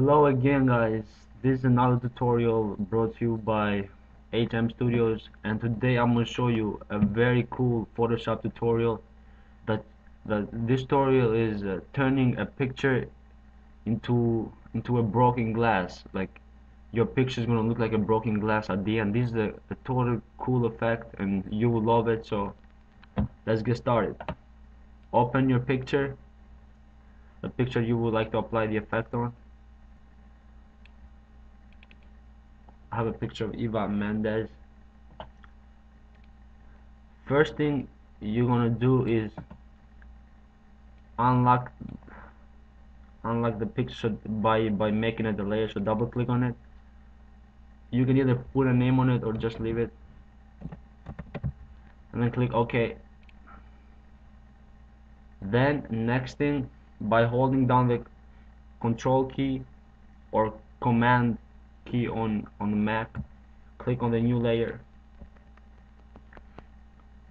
Hello again, guys. This is another tutorial brought to you by HM Studios, and today I'm going to show you a very cool Photoshop tutorial. This tutorial is turning a picture into a broken glass. Like, your picture is going to look like a broken glass at the end. This is a totally cool effect and you will love it, so let's get started. Open your picture, the picture you would like to apply the effect on. I have a picture of Eva Mendes. First thing you're gonna do is unlock the picture by making it a layer. So double click on it. You can either put a name on it or just leave it, and then click OK. Then next thing, by holding down the control key or command key on the Mac, click on the new layer.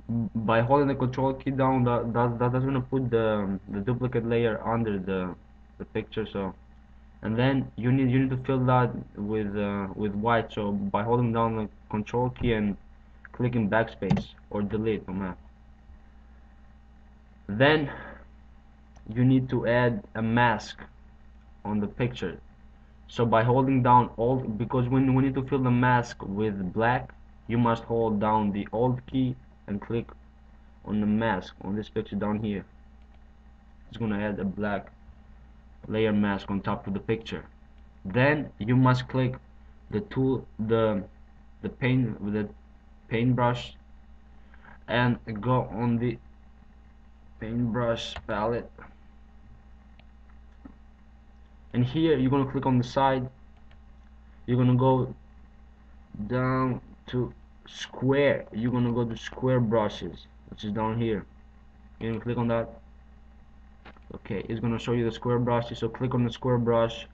By holding the control key down, that's gonna put the duplicate layer under the picture. So, and then you need to fill that with white. So by holding down the control key and clicking backspace or delete on Mac. Then you need to add a mask on the picture. So by holding down Alt, because when we need to fill the mask with black, you must hold down the Alt key and click on the mask on this picture down here. It's gonna add a black layer mask on top of the picture. Then you must click the tool, the paintbrush, and go on the paintbrush palette. And here you're going to click on the side, you're going to go down to square, you're going to go to square brushes, which is down here. You're going to click on that. Okay, it's going to show you the square brushes, so click on the square brush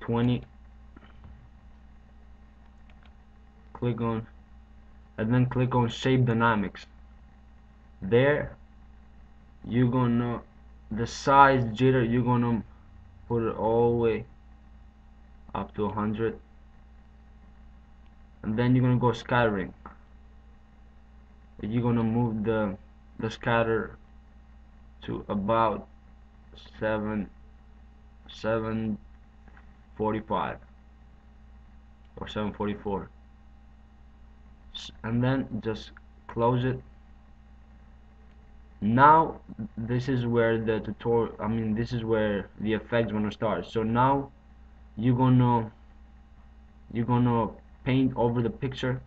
20, click on, and then click on shape dynamics. There you're going to, the size jitter, you're going to put it all the way up to 100, and then you're gonna go scattering. You're gonna move the scatter to about 745 or 744, and then just close it. Now this is where the tutorial, this is where the effect's gonna start. So now you're gonna paint over the picture,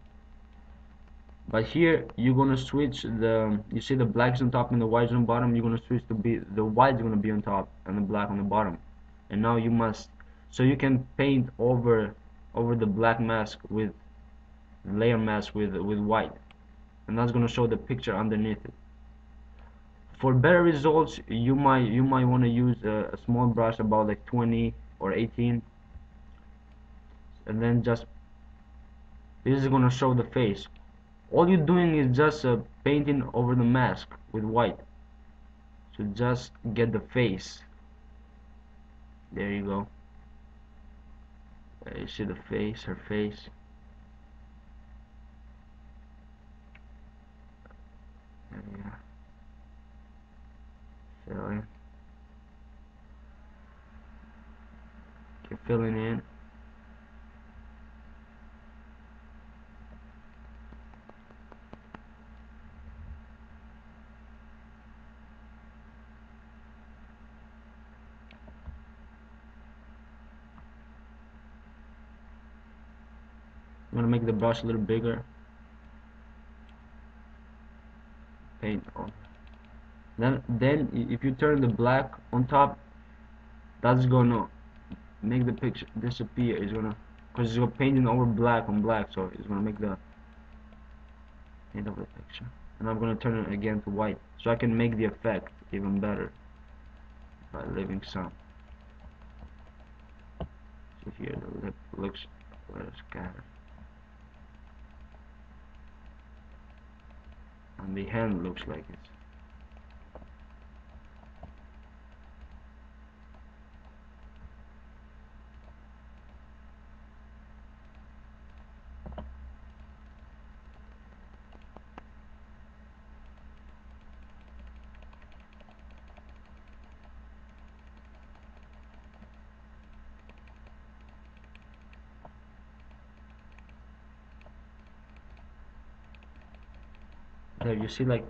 but here you're gonna switch the, you see the blacks on top and the whites on bottom, you're gonna switch to be the white's gonna be on top and the black on the bottom. And now you must, so you can paint over the black mask with layer mask with white, and that's gonna show the picture underneath it. For better results, you might want to use a small brush, about like 20 or 18, and then just, this is gonna show the face. All you're doing is just painting over the mask with white, so just get the face. There you go. You see the face, her face. There you go. Keep filling in. I'm gonna make the brush a little bigger. Paint on. Then if you turn the black on top, that's gonna make the picture disappear. It's gonna, because you're painting over black on black, so it's gonna make the end of the picture. And I'm gonna turn it again to white, so I can make the effect even better by leaving some. So here the lip looks a little scattered, and the hand looks like it's. There you see, like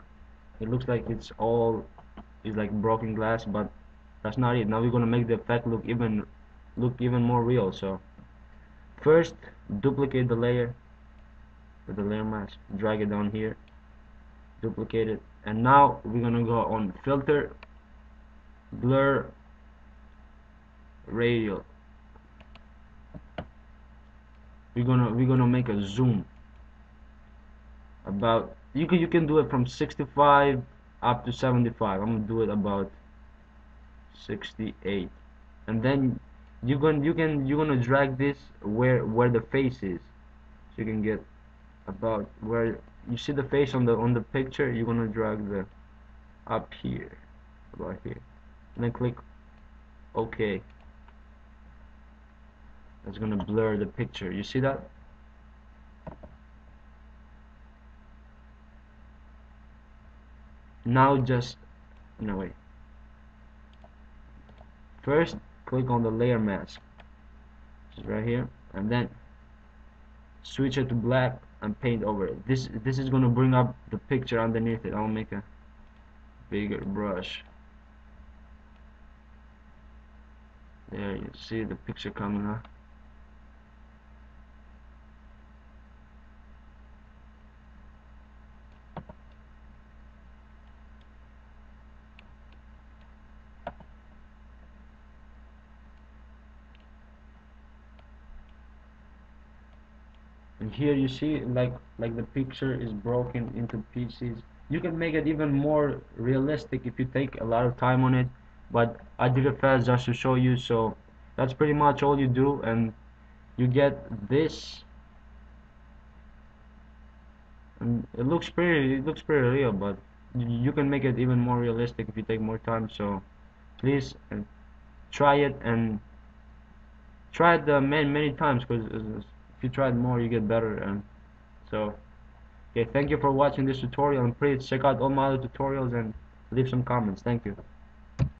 it looks like it's like broken glass, but that's not it. Now we're gonna make the effect look even more real. So first, duplicate the layer with the layer mask, drag it down here, duplicate it, and now we're gonna go on filter, blur, radial. We're gonna make a zoom. About you can do it from 65 up to 75. I'm gonna do it about 68, and then you're gonna drag this where the face is, so you can get about where you see the face on the picture. You're gonna drag the up here, about here, and then click OK. That's gonna blur the picture. You see that? Now just no wait. First, click on the layer mask, which is right here, and then switch it to black and paint over it. This is gonna bring up the picture underneath it. I'll make a bigger brush. There you see the picture coming up. And here you see like the picture is broken into pieces. You can make it even more realistic if you take a lot of time on it, but I did it fast just to show you. So that's pretty much all you do, and you get this, and it looks pretty real, but you can make it even more realistic if you take more time. So please try it, and try it many times, because if you try it more, you get better. And so, okay, thank you for watching this tutorial, and please check out all my other tutorials and leave some comments. Thank you.